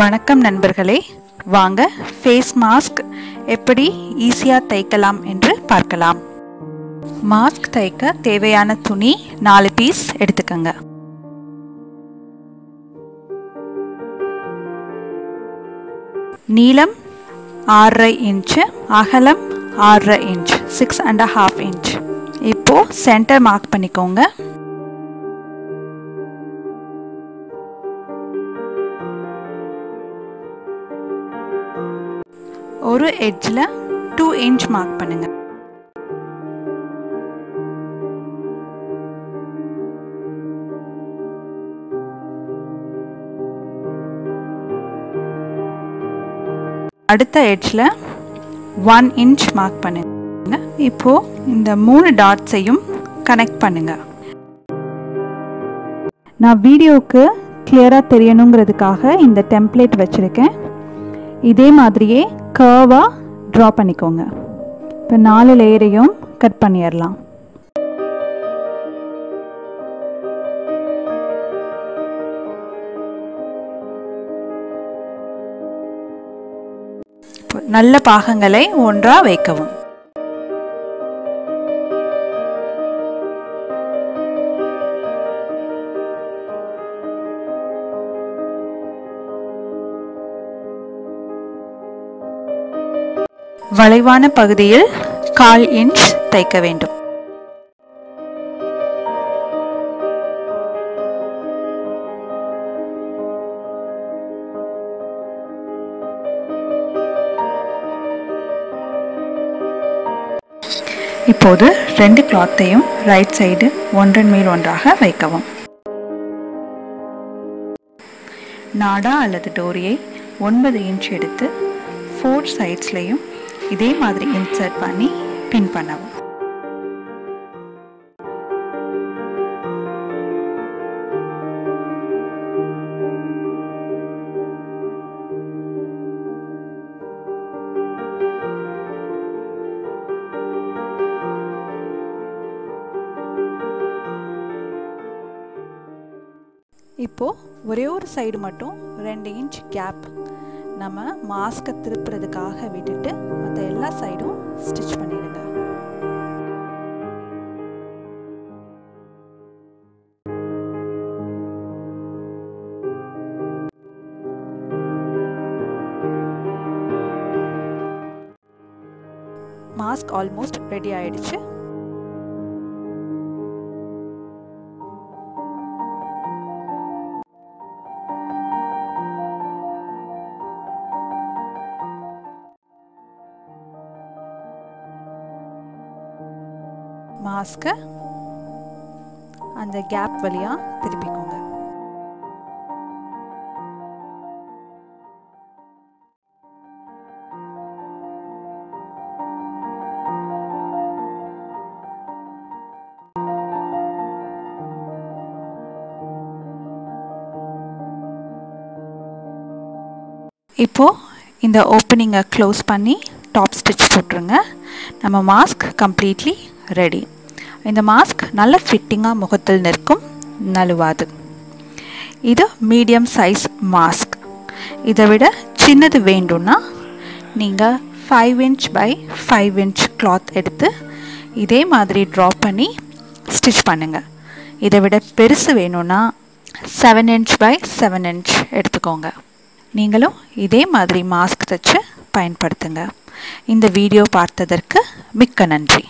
வணக்கம் நண்பர்களே, வாங்க ஃபேஸ் மாஸ்க் எப்படி ஈஸியாக தைக்கலாம் என்று பார்க்கலாம். மாஸ்க் தைக்க தேவையான துணி 4 பீஸ் எடுத்துக்கங்க. நீளம் 6.5 இன்ச்சு, அகலம் 6.5 இன்ச், 6.5 இன்ச். இப்போ சென்டர் மார்க் பண்ணிக்கோங்க. ஒரு எட்ஜில் 2 இன்ச் மார்க் பண்ணுங்க. அடுத்த எட்ஜில் 1 இன்ச் மார்க் பண்ணுங்க. இப்போ இந்த 3 டாட்ஸையும் கனெக்ட் பண்ணுங்க. நான் வீடியோக்கு கிளியராக தெரியணுங்கிறதுக்காக இந்த டெம்ப்ளேட் வச்சுருக்கேன். இதே மாதிரியே கர்வா ட்ரா பண்ணிக்கோங்க. இப்போ 4 லேயரையும் கட் பண்ணிடலாம். நல்ல பாகங்களை ஒன்றா வைக்கவும். வளைவான பகுதியில் 1/4 இன்ச் தைக்க வேண்டும். இப்போது 2 கிளாத்தையும் ரைட் சைடு ஒன்றன் மேல் ஒன்றாக வைக்கவும். நாடா அல்லது டோரியை 9 இன்ச் எடுத்து 4 சைட்ஸ்லையும் இதே மாதிரி இன்சர்ட் பண்ணி பின் பண்ணவும். இப்போ ஒரே ஒரு சைடு மட்டும் 2 இன்ச் கேப் நம்ம மாஸ்கை திருப்புறதுக்காக விட்டுட்டு மற்ற எல்லா சைடும் ஸ்டிச் பண்ணிடுங்க. மாஸ்க் ஆல்மோஸ்ட் ரெடி ஆயிடுச்சு. மாஸ்கை அந்த கேப் வழியா திருப்பிக்கோங்க. இப்போ இந்த ஓப்பனிங்கை க்ளோஸ் பண்ணி டாப் ஸ்டிச் போட்டுருங்க. நம்ம மாஸ்க் கம்ப்ளீட்லி ரெடி. இந்த மாஸ்க் நல்ல ஃபிட்டிங்காக முகத்தில் நிற்கும், நழுவாது. இது மீடியம் சைஸ் மாஸ்க். இதை விட சின்னது வேண்டும்னா நீங்கள் 5 இன்ச் by 5 இன்ச் கிளாத் எடுத்து இதே மாதிரி ட்ரா பண்ணி ஸ்டிச் பண்ணுங்கள். இதை விட பெருசு வேணும்னா 7 இன்ச் by 7 இன்ச் எடுத்துக்கோங்க. நீங்களும் இதே மாதிரி மாஸ்க் தைச்சு பயன்படுத்துங்க. இந்த வீடியோ பார்த்ததற்கு மிக்க நன்றி.